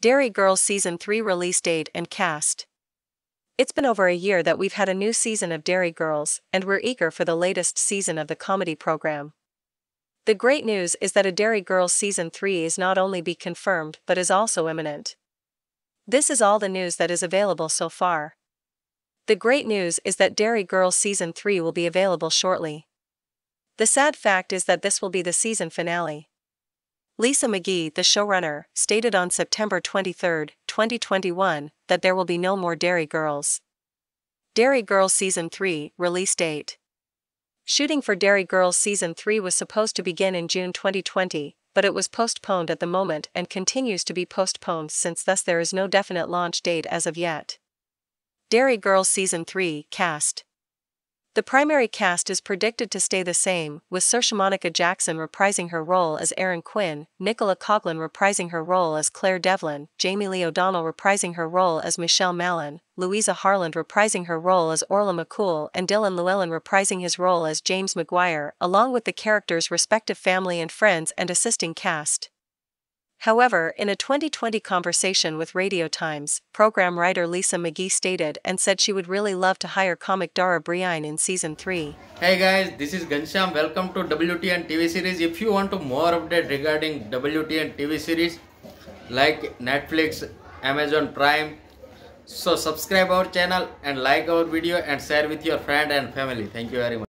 Derry Girls Season 3 release date and cast. It's been over a year that we've had a new season of Derry Girls, and we're eager for the latest season of the comedy program. The great news is that a Derry Girls Season 3 is not only be confirmed but is also imminent. This is all the news that is available so far. The great news is that Derry Girls Season 3 will be available shortly. The sad fact is that this will be the season finale. Lisa McGee, the showrunner, stated on September 23, 2021, that there will be no more Derry Girls. Derry Girls Season 3, release date. Shooting for Derry Girls Season 3 was supposed to begin in June 2020, but it was postponed at the moment and continues to be postponed since thus there is no definite launch date as of yet. Derry Girls Season 3, cast. The primary cast is predicted to stay the same, with Saoirse-Monica Jackson reprising her role as Erin Quinn, Nicola Coughlan reprising her role as Clare Devlin, Jamie-Lee O'Donnell reprising her role as Michelle Mallon, Louisa Harland reprising her role as Orla McCool, and Dylan Llewellyn reprising his role as James Maguire, along with the characters' respective family and friends and assisting cast. However, in a 2020 conversation with Radio Times, program writer Lisa McGee stated and said she would really love to hire comic Dara Briain in Season 3. Hey guys, this is Ghanshyam. Welcome to WTN TV Series. If you want to more update regarding WTN TV Series, like Netflix, Amazon Prime, so subscribe our channel and like our video and share with your friend and family. Thank you very much.